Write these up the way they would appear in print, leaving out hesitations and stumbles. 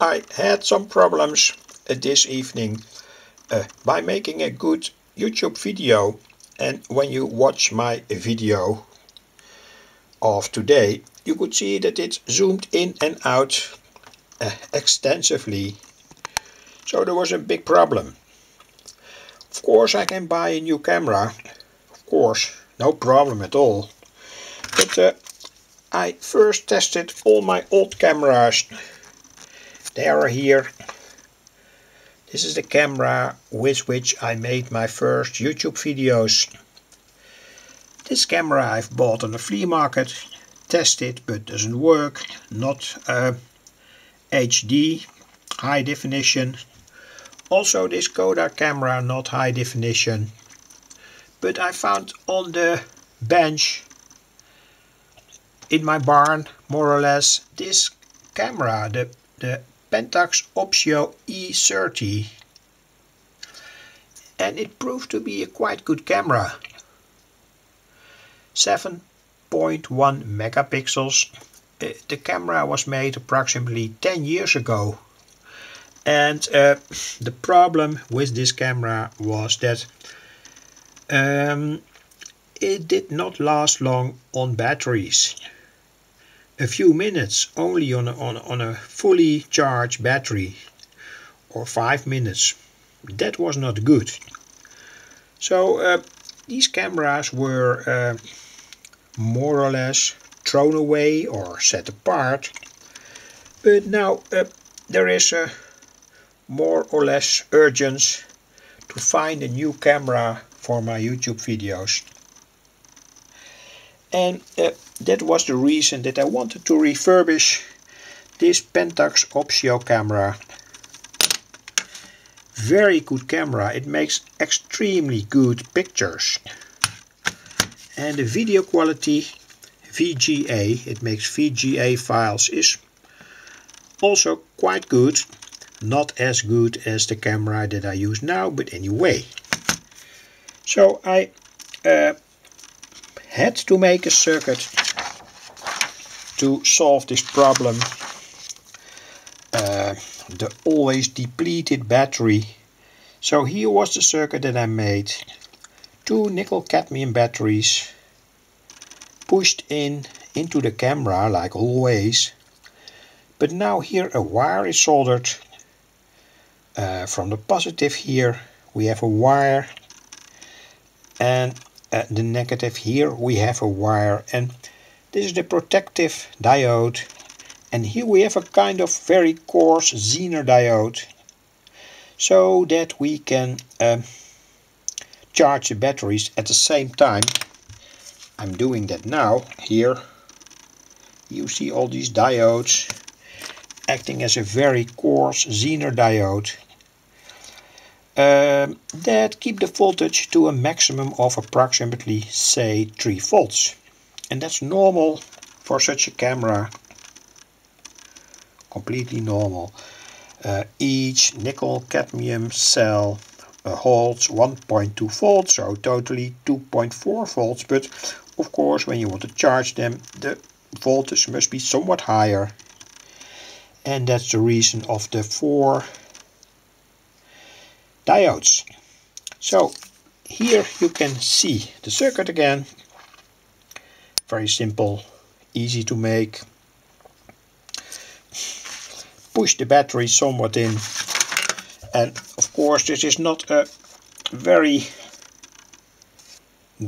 I had some problems this evening by making a good YouTube video, and when you watch my video of today you could see that it's zoomed in and out extensively, so there was a big problem. Of course I can buy a new camera, of course, no problem at all, but I first tested all my old cameras. They are here. This is the camera with which I made my first YouTube videos. This camera I've bought on the flea market, tested but doesn't work, not HD, high definition. Also this Kodak camera, not high definition. But I found on the bench in my barn, more or less, this camera, the Pentax Optio E30, and it proved to be a quite good camera. 7.1 megapixels. The camera was made approximately 10 years ago, and the problem with this camera was that it did not last long on batteries. A few minutes only on a fully charged battery, or 5 minutes. That was not good. So these cameras were more or less thrown away or set apart, but now there is a more or less urgency to find a new camera for my YouTube videos. And that was the reason that I wanted to refurbish this Pentax Optio camera. Very good camera, it makes extremely good pictures. And the video quality, VGA, it makes VGA files, is also quite good. Not as good as the camera that I use now, but anyway. So I had to make a circuit to solve this problem. The always depleted battery. So here was the circuit that I made. 2 nickel cadmium batteries pushed into the camera like always, but now here a wire is soldered from the positive. Here we have a wire, and the negative, here we have a wire, and this is the protective diode, and here we have a kind of very coarse Zener diode, so that we can charge the batteries at the same time. I'm doing that now. Here you see all these diodes acting as a very coarse Zener diode that keep the voltage to a maximum of approximately, say, 3 volts. And that's normal for such a camera. Completely normal. Each nickel cadmium cell holds 1.2 volts, so totally 2.4 volts. But of course, when you want to charge them, the voltage must be somewhat higher. And that's the reason of the 4 diodes. So here you can see the circuit again. Very simple, easy to make. Push the battery somewhat in, and of course this is not a very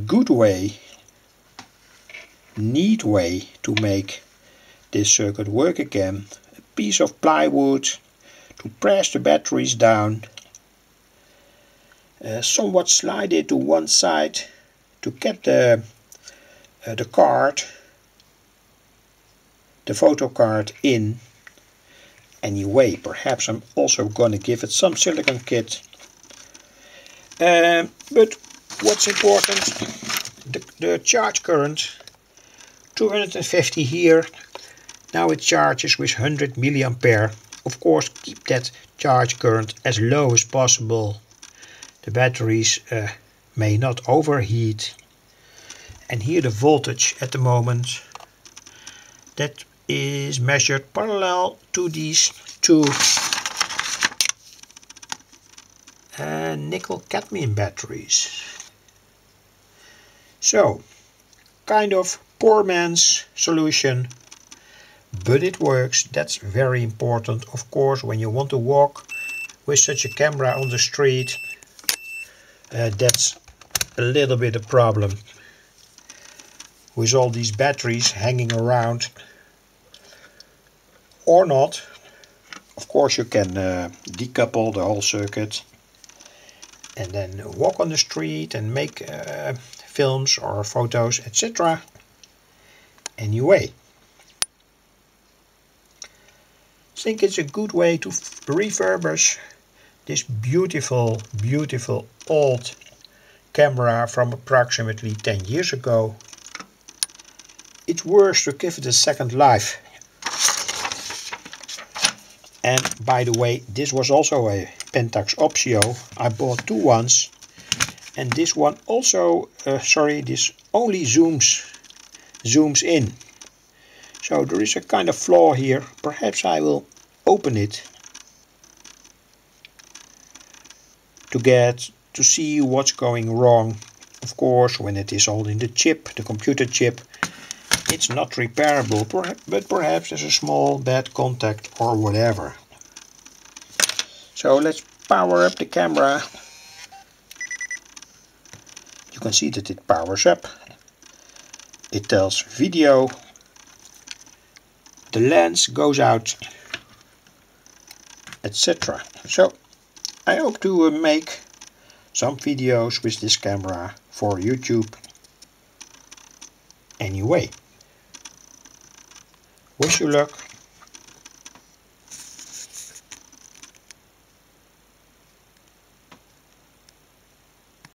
good way, neat way to make this circuit work again. A piece of plywood to press the batteries down. Somewhat slide it to one side to get the card, the photo card, in. Anyway, perhaps I'm also going to give it some silicone kit. But what's important, the charge current, 250 here. Now it charges with 100 milliampere. Of course, keep that charge current as low as possible. The batteries may not overheat. And here the voltage at the moment, that is measured parallel to these to nickel cadmium batteries. So, kind of poor man's solution, but it works. That's very important, of course, when you want to walk with such a camera on the street. That's a little bit a problem with all these batteries hanging around, or not. Of course you can decouple the whole circuit and then walk on the street and make films or photos, etc. Anyway, I think it's a good way to refurbish this beautiful, beautiful old camera from approximately 10 years ago. It works to give it a second life. And by the way, this was also a Pentax Optio. I bought two ones, and this one also, this only zooms in. So there is a kind of flaw here. Perhaps I will open it to see what's going wrong. Of course, when it is all in the chip, the computer chip, it's not repairable, but perhaps there's a small bad contact or whatever. So let's power up the camera. You can see that it powers up. It tells video. The lens goes out, etc. So I hope to make some videos with this camera for YouTube. Anyway, wish you luck.